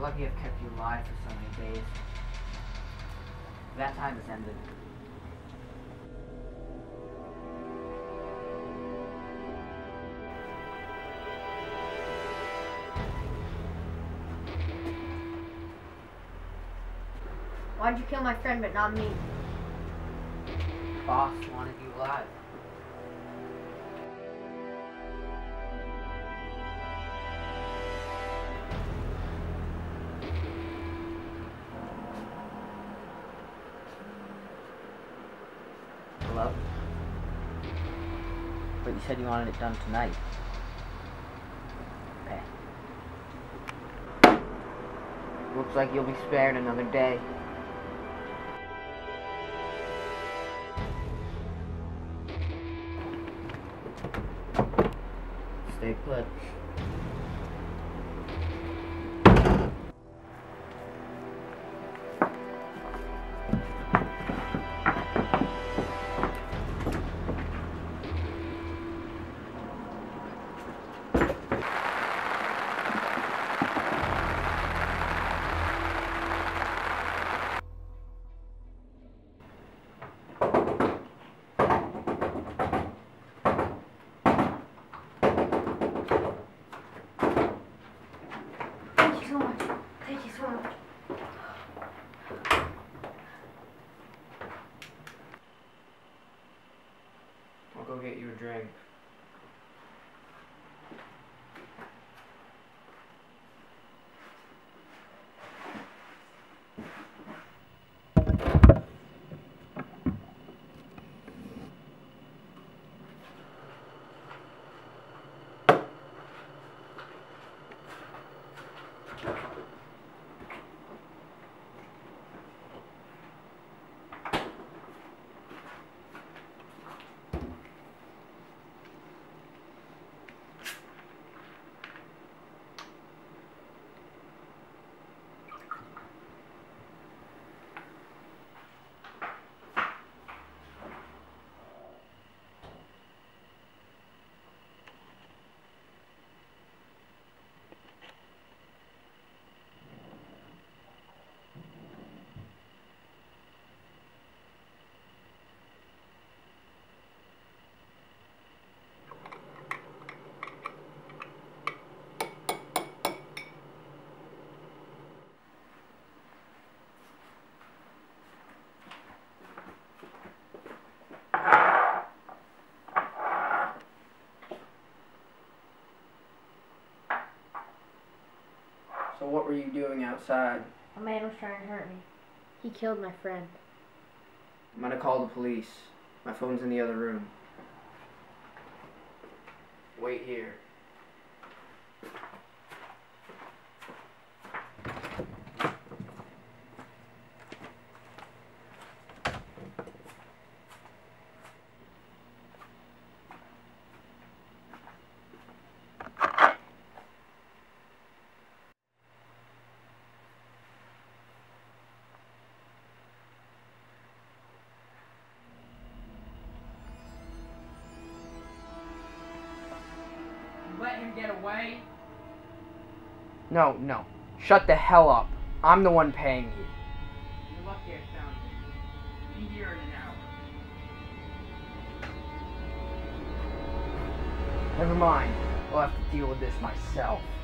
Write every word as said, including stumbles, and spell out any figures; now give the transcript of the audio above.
You're lucky I've kept you alive for so many days. That time has ended. Why'd you kill my friend but not me? The boss wanted you alive. Hello? But you said you wanted it done tonight. Okay. Looks like you'll be spared another day. Stay put. I'll go get you a drink. So what were you doing outside? A man was trying to hurt me. He killed my friend. I'm gonna call the police. My phone's in the other room. Wait here. Let him get away? No, no. Shut the hell up. I'm the one paying you. You're lucky I found you. Be here in an hour. Never mind. I'll have to deal with this myself.